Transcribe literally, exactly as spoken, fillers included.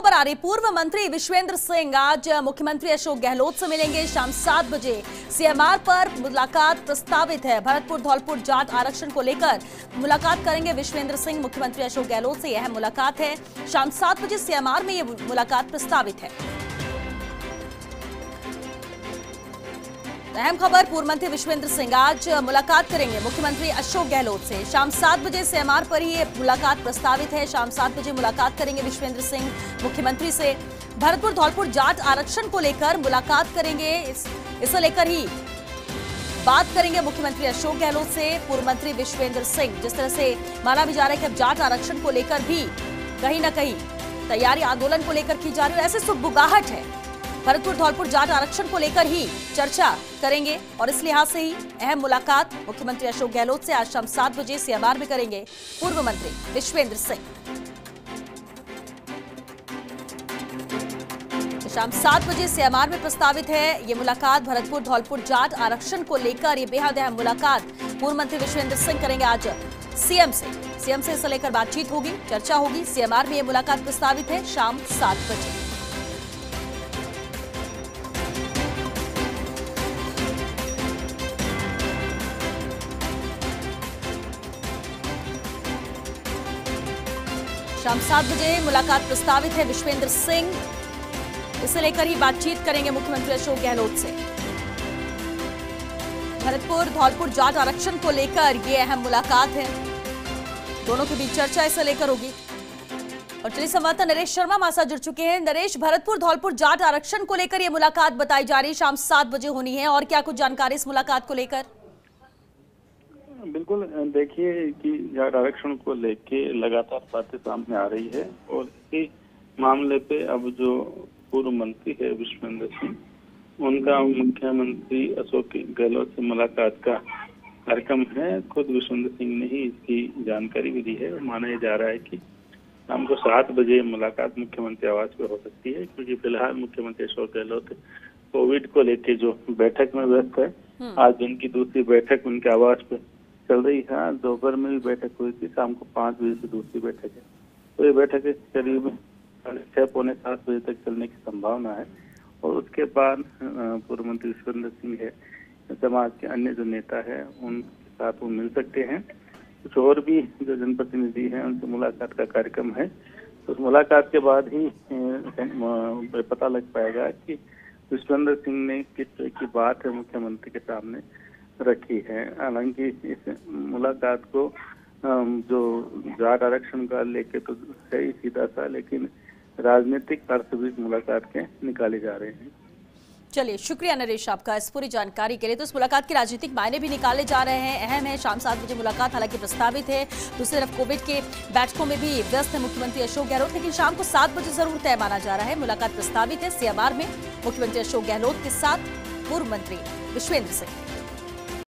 खबर आ रही, पूर्व मंत्री विश्वेंद्र सिंह आज मुख्यमंत्री अशोक गहलोत से मिलेंगे। शाम सात बजे सीएमआर पर मुलाकात प्रस्तावित है। भरतपुर धौलपुर जाट आरक्षण को लेकर मुलाकात करेंगे विश्वेंद्र सिंह। मुख्यमंत्री अशोक गहलोत से यह मुलाकात है। शाम सात बजे सीएमआर में यह मुलाकात प्रस्तावित है। अहम खबर, पूर्व मंत्री विश्वेंद्र सिंह आज मुलाकात करेंगे मुख्यमंत्री अशोक गहलोत से। शाम सात बजे सीएमआर पर ही मुलाकात प्रस्तावित है। शाम सात बजे मुलाकात करेंगे विश्वेंद्र सिंह मुख्यमंत्री से। भरतपुर धौलपुर जाट आरक्षण को लेकर मुलाकात करेंगे, इसे लेकर ही बात करेंगे मुख्यमंत्री अशोक गहलोत से पूर्व मंत्री विश्वेंद्र सिंह। जिस तरह से माना भी जा रहा है कि अब जाट आरक्षण को लेकर भी कहीं ना कहीं तैयारी आंदोलन को लेकर की जा रही है, ऐसे सुगबुगाहट है। भरतपुर धौलपुर जाट आरक्षण को लेकर ही चर्चा करेंगे और इस लिहाज से ही अहम मुलाकात मुख्यमंत्री अशोक गहलोत से आज शाम सात बजे सीएमआर में करेंगे पूर्व मंत्री विश्वेंद्र सिंह। शाम सात बजे सीएमआर में प्रस्तावित है ये मुलाकात। भरतपुर धौलपुर जाट आरक्षण को लेकर ये बेहद अहम मुलाकात पूर्व मंत्री विश्वेंद्र सिंह करेंगे आज सीएम से। सीएम से इसे लेकर बातचीत होगी, चर्चा होगी। सीएमआर में ये मुलाकात प्रस्तावित है शाम सात बजे। शाम सात बजे मुलाकात प्रस्तावित है विश्वेंद्र सिंह। इसे लेकर ही बातचीत करेंगे मुख्यमंत्री अशोक गहलोत से। भरतपुर धौलपुर जाट आरक्षण को लेकर ये अहम मुलाकात है, दोनों के बीच चर्चा इसे लेकर होगी। और चलिए, संवाददाता नरेश शर्मा हमारे साथ जुड़ चुके हैं। नरेश, भरतपुर धौलपुर जाट आरक्षण को लेकर यह मुलाकात बताई जा रही है, शाम सात बजे होनी है, और क्या कुछ जानकारी इस मुलाकात को लेकर? बिल्कुल, देखिए कि जाट आरक्षण को लेके लगातार बातें सामने आ रही है और इसी मामले पे अब जो पूर्व मंत्री है विश्वेंद्र सिंह, उनका मुख्यमंत्री अशोक गहलोत से मुलाकात का कार्यक्रम है। खुद विश्वेंद्र सिंह ने ही इसकी जानकारी भी दी है। माना जा रहा है कि शाम को सात बजे मुलाकात मुख्यमंत्री आवास पे हो सकती है, क्योंकि फिलहाल मुख्यमंत्री अशोक गहलोत कोविड को लेके जो बैठक में व्यस्त है। आज उनकी दूसरी बैठक उनके आवास पे चल रही है। दोपहर में भी बैठक हुई थी, शाम को पाँच बजे से दूसरी बैठक है। तो ये बैठक करीब साढ़े छः पौने सात बजे तक चलने की संभावना है। और उसके बाद पूर्व मंत्री विश्वेंद्र सिंह है, समाज के अन्य जो नेता है उनके साथ वो मिल सकते हैं। कुछ और भी जो जनप्रतिनिधि हैं उनसे मुलाकात का कार्यक्रम है। तो उस मुलाकात के बाद ही पता लग पाएगा कि विश्वेंद्र सिंह ने किस तरह की बात है मुख्यमंत्री के सामने रखी है। हालांकि इस मुलाकात को जो जाट आरक्षण का लेके तो है ही सीधा सा, लेकिन राजनीतिक पार्श्विक मुलाकात के निकाले जा रहे हैं। चलिए, शुक्रिया नरेश आपका इस पूरी जानकारी के लिए। तो इस मुलाकात के राजनीतिक मायने भी निकाले जा रहे हैं, अहम है। शाम सात बजे मुलाकात हालांकि प्रस्तावित है। दूसरी तरफ कोविड के बैठकों में भी व्यस्त है मुख्यमंत्री अशोक गहलोत, लेकिन शाम को सात बजे जरूर तय माना जा रहा है। मुलाकात प्रस्तावित है सीएमआर में मुख्यमंत्री अशोक गहलोत के साथ पूर्व मंत्री विश्वेंद्र सिंह।